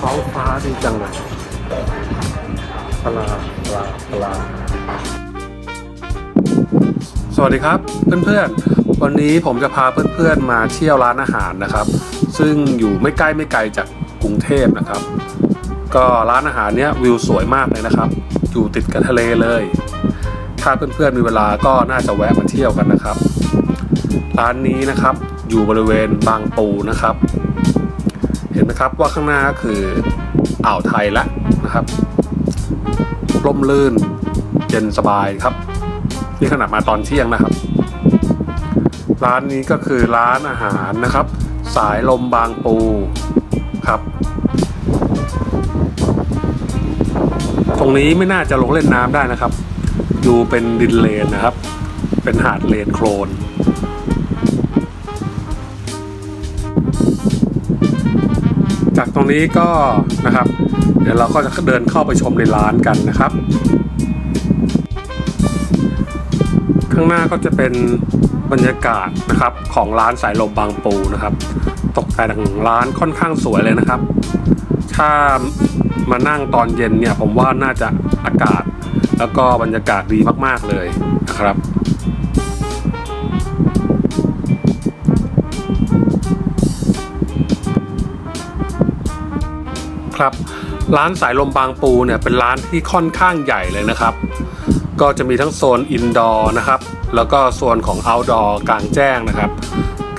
ท้องฟ้าดีจังเลยปลาสวัสดีครับเพื่อนๆวันนี้ผมจะพาเพื่อนๆมาเที่ยวร้านอาหารนะครับซึ่งอยู่ไม่ไกลจากกรุงเทพนะครับก็ร้านอาหารเนี้ยวิวสวยมากเลยนะครับอยู่ติดกับทะเลเลยถ้าเพื่อนๆมีเวลาก็น่าจะแวะมาเที่ยวกันนะครับร้านนี้นะครับอยู่บริเวณบางปูนะครับเห็นไหมครับว่าข้างหน้าคืออ่าวไทยแล้วนะครับร่มรื่นเย็นสบายครับนี่ขนาดมาตอนเที่ยงนะครับร้านนี้ก็คือร้านอาหารนะครับสายลมบางปูครับตรงนี้ไม่น่าจะลงเล่นน้ำได้นะครับดูเป็นดินเลนนะครับเป็นหาดเลนโคลนจากตรงนี้ก็นะครับเดี๋ยวเราก็จะเดินเข้าไปชมในร้านกันนะครับข้างหน้าก็จะเป็นบรรยากาศนะครับของร้านสายลมบางปูนะครับตกแต่งร้านค่อนข้างสวยเลยนะครับถ้ามานั่งตอนเย็นเนี่ยผมว่าน่าจะอากาศแล้วก็บรรยากาศดีมากๆเลยนะครับครับร้านสายลมบางปูเนี่ยเป็นร้านที่ค่อนข้างใหญ่เลยนะครับก็จะมีทั้งโซนอินดอร์นะครับแล้วก็โซนของเอาท์ดอร์กลางแจ้งนะครับ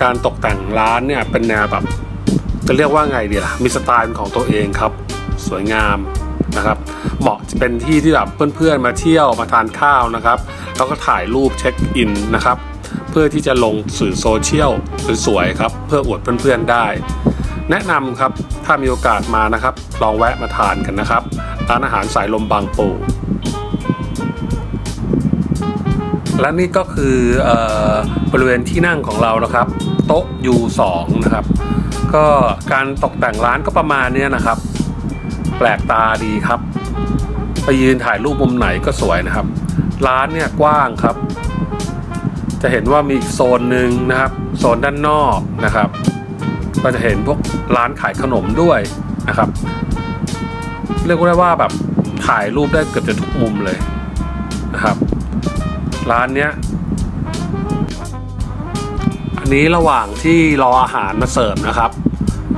การตกแต่งร้านเนี่ยเป็นแนวแบบจะเรียกว่าไงดีล่ะมีสไตล์ของตัวเองครับสวยงามนะครับเหมาะจะเป็นที่ที่แบบเพื่อนๆมาเที่ยวมาทานข้าวนะครับแล้วก็ถ่ายรูปเช็คอินนะครับเพื่อที่จะลงสื่อโซเชียลสวยๆครับเพื่ออวดเพื่อนๆได้แนะนำครับถ้ามีโอกาสมานะครับลองแวะมาทานกันนะครับร้านอาหารสายลมบางปูและนี่ก็คือบริเวณที่นั่งของเรานะครับโต๊ะ U2 นะครับก็การตกแต่งร้านก็ประมาณนี้นะครับแปลกตาดีครับไปยืนถ่ายรูปมุมไหนก็สวยนะครับร้านเนี่ยกว้างครับจะเห็นว่ามีโซนหนึ่งนะครับโซนด้านนอกนะครับก็จะเห็นพวกร้านขายขนมด้วยนะครับเรียกได้ว่าแบบถ่ายรูปได้เกือบจะทุกมุมเลยนะครับร้านเนี้ยอันนี้ระหว่างที่รออาหารมาเสิร์ฟนะครับ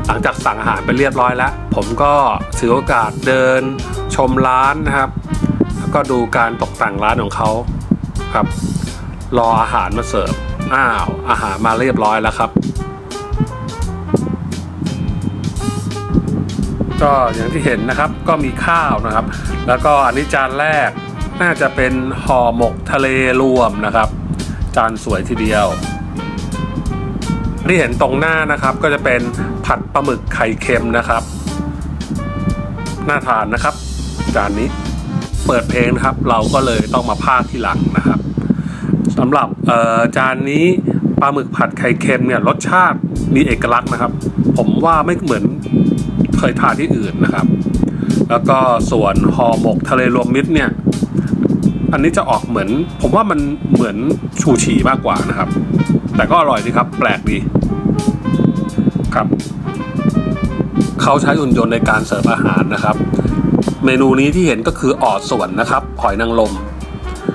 หลังจากสั่งอาหารไปเรียบร้อยแล้วผมก็ถือโอกาสเดินชมร้านนะครับแล้วก็ดูการตกแต่งร้านของเขาครับรออาหารมาเสิร์ฟอ้าวอาหารมาเรียบร้อยแล้วครับก็อย่างที่เห็นนะครับก็มีข้าวนะครับแล้วก็อันนี้จานแรกน่าจะเป็นห่อหมกทะเลรวมนะครับจานสวยทีเดียวที่เห็นตรงหน้านะครับก็จะเป็นผัดปลาหมึกไข่เค็มนะครับน่าทานนะครับจานนี้เปิดเพลงนะครับเราก็เลยต้องมาพากที่หลังนะครับสำหรับจานนี้ปลาหมึกผัดไข่เค็มเนี่ยรสชาติมีเอกลักษณ์นะครับผมว่าไม่เหมือนเคยทานที่อื่นนะครับแล้วก็ส่วนห่อหมกทะเลรวมมิตรเนี่ยอันนี้จะออกเหมือนผมว่ามันเหมือนชูชีมากกว่านะครับแต่ก็อร่อยดีครับแปลกดีครับเขาใช้หุ่นยนต์ในการเสิร์ฟอาหารนะครับเมนูนี้ที่เห็นก็คือออดส่วนนะครับหอยนางรม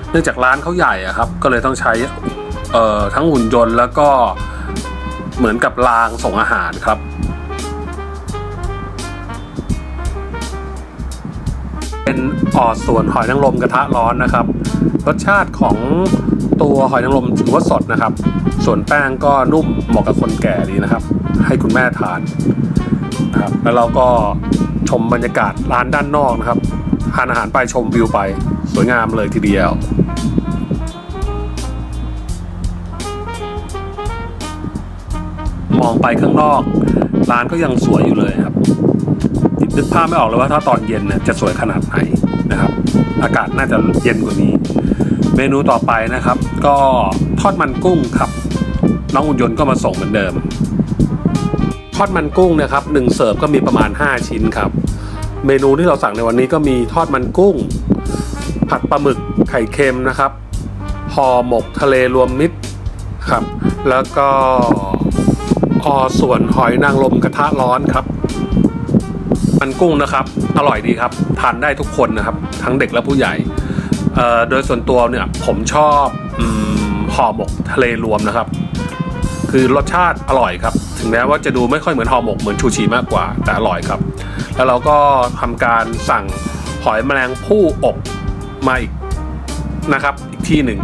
เนื่องจากร้านเขาใหญ่อะครับก็เลยต้องใช้ทั้งหุ่นยนต์แล้วก็เหมือนกับรางส่งอาหารครับเป็นออดส่วนหอยนางรมกระทะร้อนนะครับรสชาติของตัวหอยนางรมถือว่าสดนะครับส่วนแป้งก็นุ่มเหมาะกับคนแก่ดีนะครับให้คุณแม่ทานนะครับแล้วเราก็ชมบรรยากาศร้านด้านนอกนะครับทานอาหารไปชมวิวไปสวยงามเลยทีเดียวมองไปข้างนอกร้านก็ยังสวยอยู่เลยครับนึกภาพไม่ออกเลยว่าถ้าตอนเย็นเนี่ยจะสวยขนาดไหนนะครับอากาศน่าจะเย็นกว่านี้เมนูต่อไปนะครับก็ทอดมันกุ้งครับน้องอุ่นยนต์ก็มาส่งเหมือนเดิมทอดมันกุ้งนะครับ1เสิร์ฟก็มีประมาณ5ชิ้นครับเมนูที่เราสั่งในวันนี้ก็มีทอดมันกุ้งผัดปลาหมึกไข่เค็มนะครับห่อหมกทะเลรวมมิตรครับแล้วก็ส่วนหอยนางรมกระทะร้อนครับ มันกุ้งนะครับอร่อยดีครับทานได้ทุกคนนะครับทั้งเด็กและผู้ใหญ่โดยส่วนตัวเนี่ยผมชอบห่อหมกทะเลรวมนะครับคือรสชาติอร่อยครับถึงแม้ว่าจะดูไม่ค่อยเหมือนห่อหมกเหมือนชูชีมากกว่าแต่อร่อยครับแล้วเราก็ทำการสั่งหอยแมลงภู่อบมาอีกนะครับอีกที่หนึ่ง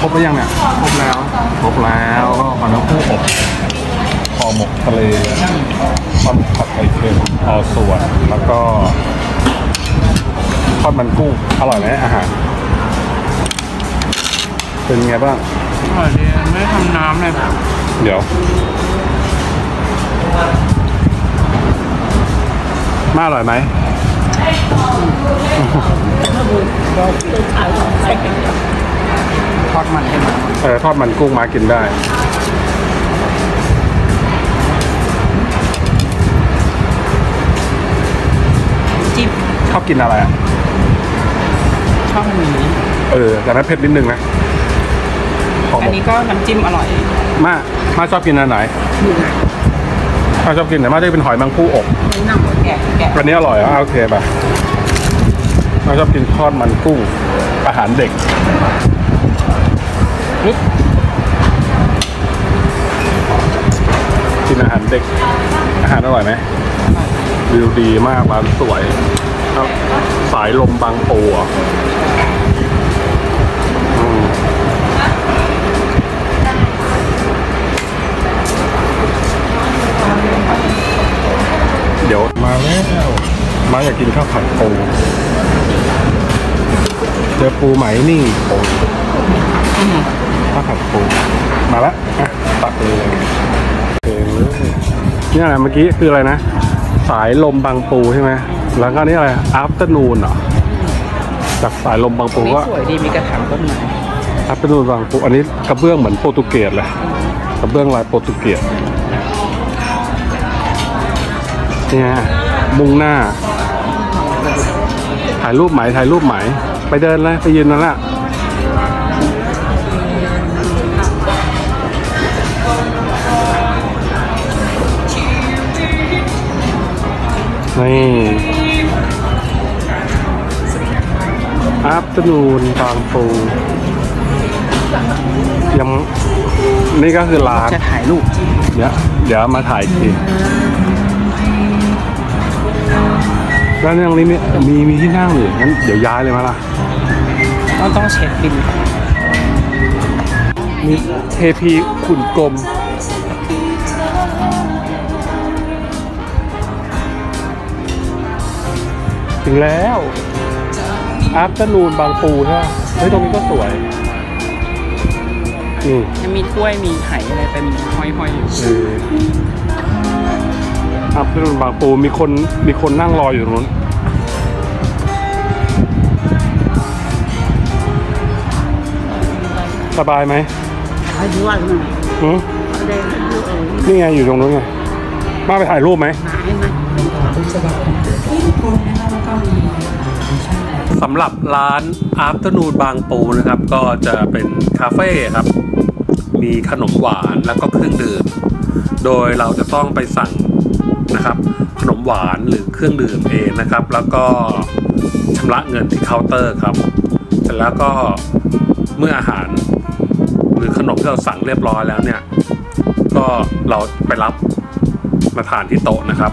ครบหรือยังเนี่ยครบแล้วครบแล้วก็หอยแมลงภู่อบห่อหมกทะเลทอดผัดไข่เค็มห่อส่วนแล้วก็ทอดมันกุ้งอร่อยไหมอาหารเป็นไงบ้างอร่อยดีไม่ทำน้ำเลยแบบเดี๋ยวมาอร่อยไหมทอดมันใช่ไหมทอดมันกุ้งมากินได้จิ้มชอบกินอะไรอ่ะชอบหมี่แต่นั้นเผ็ดนิดนึงนะอันนี้ก็น้ำจิ้มอร่อยมาชอบกินอันไหนมาชอบกินไหนมาจะเป็นหอยแมงภู่อบอันนี้อร่อยโอเคป่ะมาชอบกินทอดมันกุ้งอาหารเด็กกินอาหารเด็กอาหารอร่อยไหมวิวดีมากร้านสวยสายลมบางปูเดี๋ยวมาแล้วมาอยากกินข้าวผัดปูเจอปูไหมนี่ปูข้าวผัดปูมาแล้วตักเลยนี่อะไรเมื่อกี้คืออะไรนะสายลมบางปูใช่ไหมแล้วก็นี่อะไรอัฟเตอร์นูนเหรอจากสายลมบางปูก็สวยดีมีกระถางต้นไม้อัฟเตอร์นูนบางปูอันนี้กระเบื้องเหมือนโปรตุเกสเลยกระเบื้องลายโปรตุเกสเนี่ยมุ่งหน้าถ่ายรูปไหมถ่ายรูปไหมไปเดินเลยไปยืนนั่นแหละนี่อัพนูนบางปูยังนี่ก็คือร้านจะถ่ายรูปเดี๋ยวมาถ่ายทีร้านยังนี้มีที่นั่งอยู่งั้นเดี๋ยวย้ายเลยมาล่ะต้องเช็คบินมีเทพีขุนกลมถึงแล้วอัฟเตอร์นูนบางปูใช่ไหมเฮ้ยตรงนี้ก็สวยนี่จะมีถ้วยมีไข่อะไรเป็นห้อยๆอยู่อัฟเตอร์นูนบางปูมีคนนั่งรออยู่นู้นสบายไหมนี่ไงอยู่ตรงนู้นไงมาไปถ่ายรูปไหมสำหรับร้านอัฟเตอร์นูนบางปูนะครับก็จะเป็นคาเฟ่ครับมีขนมหวานแล้วก็เครื่องดื่มโดยเราจะต้องไปสั่งนะครับขนมหวานหรือเครื่องดื่มเองนะครับแล้วก็ชำระเงินที่เคาน์เตอร์ครับเสร็จแล้วก็เมื่ออาหารหรือขนมที่เราสั่งเรียบร้อยแล้วเนี่ยก็เราไปรับมาทานที่โต๊ะนะครับ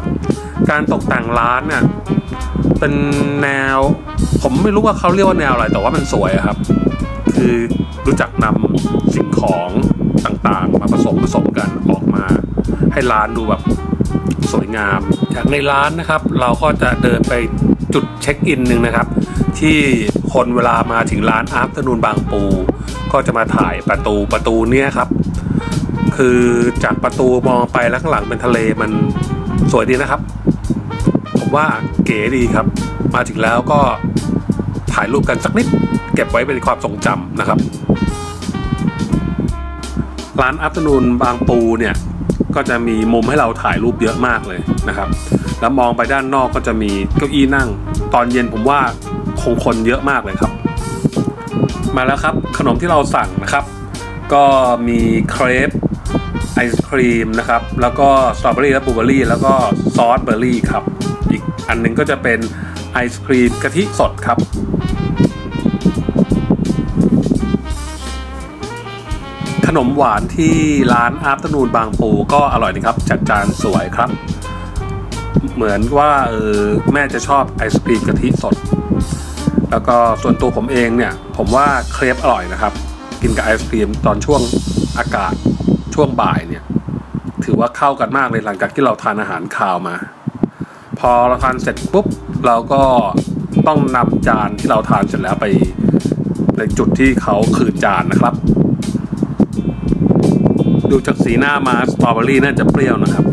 การตกแต่งร้านเนี่ยเป็นแนวผมไม่รู้ว่าเขาเรียกว่าแนวอะไรแต่ว่ามันสวยครับคือรู้จักนำสิ่งของต่างๆมาผสมกันออกมาให้ร้านดูแบบสวยงามอย่างในร้านนะครับเราก็จะเดินไปจุดเช็คอินหนึ่งนะครับที่คนเวลามาถึงร้านอัฟเตอร์นูนบางปูก็จะมาถ่ายประตูเนี้ยครับคือจากประตูมองไปแล้วข้างหลังเป็นทะเลมันสวยดีนะครับผมว่าเก๋ดีครับมาถึงแล้วก็ถ่ายรูปกันสักนิดเก็บไว้เป็นความทรงจำนะครับร้านอัฟเตอร์นูนบางปูเนี่ยก็จะมีมุมให้เราถ่ายรูปเยอะมากเลยนะครับแล้วมองไปด้านนอกก็จะมีเก้าอี้นั่งตอนเย็นผมว่าคงคนเยอะมากเลยครับมาแล้วครับขนมที่เราสั่งนะครับก็มีเครป ไอศครีมนะครับแล้วก็สตรอเบอรี่และบลูเบอรี่แล้วก็ซอสเบอร์รี่ครับอีกอันนึงก็จะเป็นไอศครีมกะทิสดครับขนมหวานที่ร้านอาฟเตอร์นูนบางปูก็อร่อยนะครับจัดจานสวยครับเหมือนว่าแม่จะชอบไอศครีมกะทิสดแล้วก็ส่วนตัวผมเองเนี่ยผมว่าเครปอร่อยนะครับกินกับไอศครีมตอนช่วงอากาศช่วงบ่ายเนี่ยถือว่าเข้ากันมากเลยหลังจากที่เราทานอาหารคาวมาพอเราทานเสร็จปุ๊บเราก็ต้องนำจานที่เราทานเสร็จแล้วไปในจุดที่เขาคืนจานนะครับดูจากสีหน้ามาสตรอเบอรี่น่าจะเปรี้ยวนะครับ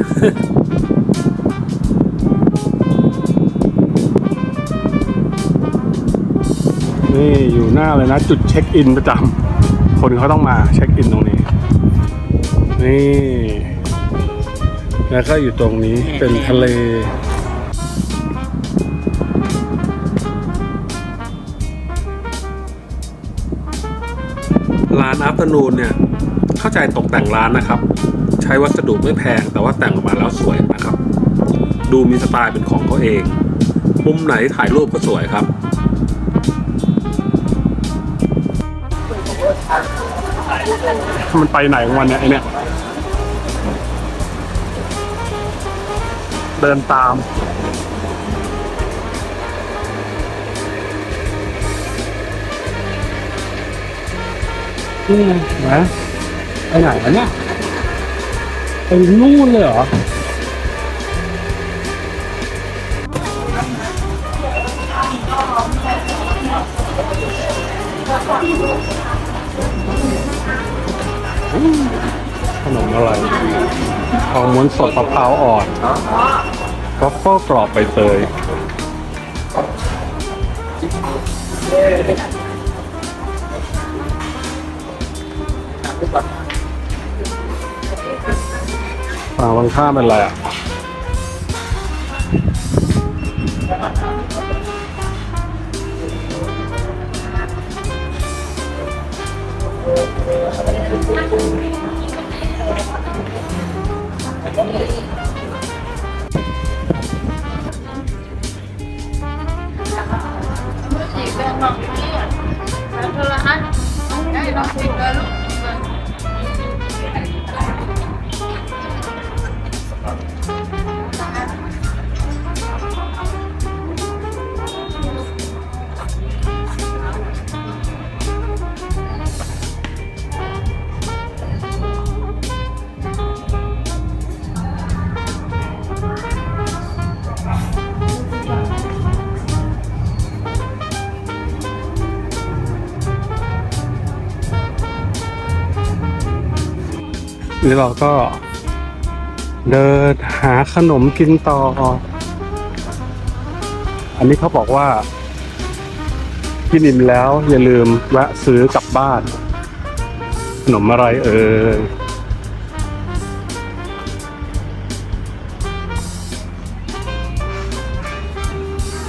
นี่อยู่หน้าเลยนะจุดเช็คอินประจำคนเขาต้องมาเช็คอินตรงนี้นี่แล้วก็อยู่ตรงนี้เป็นทะเลร้านอัฟเตอร์นูนเนี่ยเข้าใจตกแต่งร้านนะครับใช้วัสดุไม่แพงแต่ว่าแต่งออกมาแล้วสวยนะครับดูมีสไตล์เป็นของเขาเองมุมไหนถ่ายรูปก็สวยครับมันไปไหนของวันเนี่ยไอเนี่ยเดินตามนี่ไงไปไหนวะเนี่ยไปนู่นเลยเหรอขนมอะไรทองม้วนสดมะพร้าวอ่อนกรอบกรอบใบเตยบางข้ามเป็นอะไรอ่ะนี่เราก็เดินหาขนมกินต่ออันนี้เขาบอกว่ากินอิ่มแล้วอย่าลืมแวะซื้อกลับบ้านขนมอะไร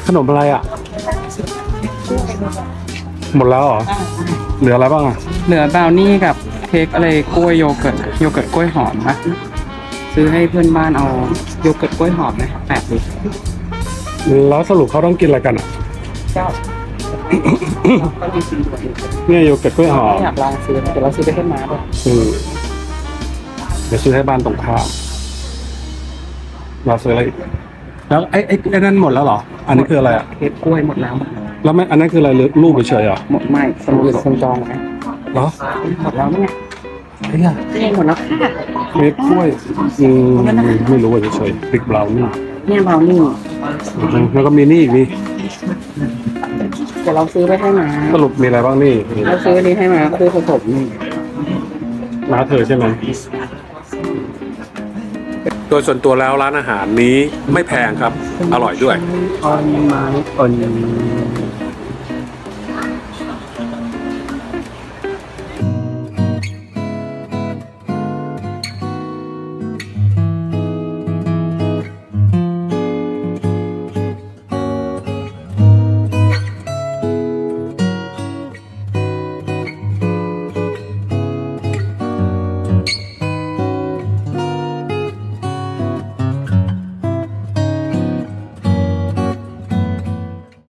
ขนมอะไรอ่ะหมดแล้วเหรอเหลืออะไรบ้างอ่ะเหลือบราวนี่กับเค้กอะไรกล้วยโยเกิร์ตกล้วยหอมนะซื้อให้เพื่อนบ้านเอาโยเกิร์ตกล้วยหอมนะ8 ลิตรแล้วสรุปเขาต้องกินอะไรกันอ่ะเจ้าเนี่ยโยเกิร์ตกล้วยหอมอยากลองซื้อแต่เราซื้อไปให้มาด้วยเดี๋ยวซื้อให้บ้านตรงข้ามเราซื้ออะไรแล้วไอ้นั่นหมดแล้วเหรออันนี้คืออะไรอ่ะเค้กกล้วยหมดแล้วแล้วอันนั้นคืออะไรรูปเฉยๆอ่ะหมดไม่สมุดสมจองไหมหรอหมดแล้วเนี่ยไอ้เนี่ยหมดแล้วค่ะเม็ดกล้วยไม่รู้ว่าจะเฉยติ๊กเบลนี่เนี่ยเบลนี่แล้วก็มีนี่อีกนี่แต่เราซื้อไปให้มาสรุปมีอะไรบ้างนี่เราซื้อนี้ให้มาคือผสมนี่ร้านเธอใช่ไหมโดยส่วนตัวแล้วร้านอาหารนี้ไม่แพงครับอร่อยด้วย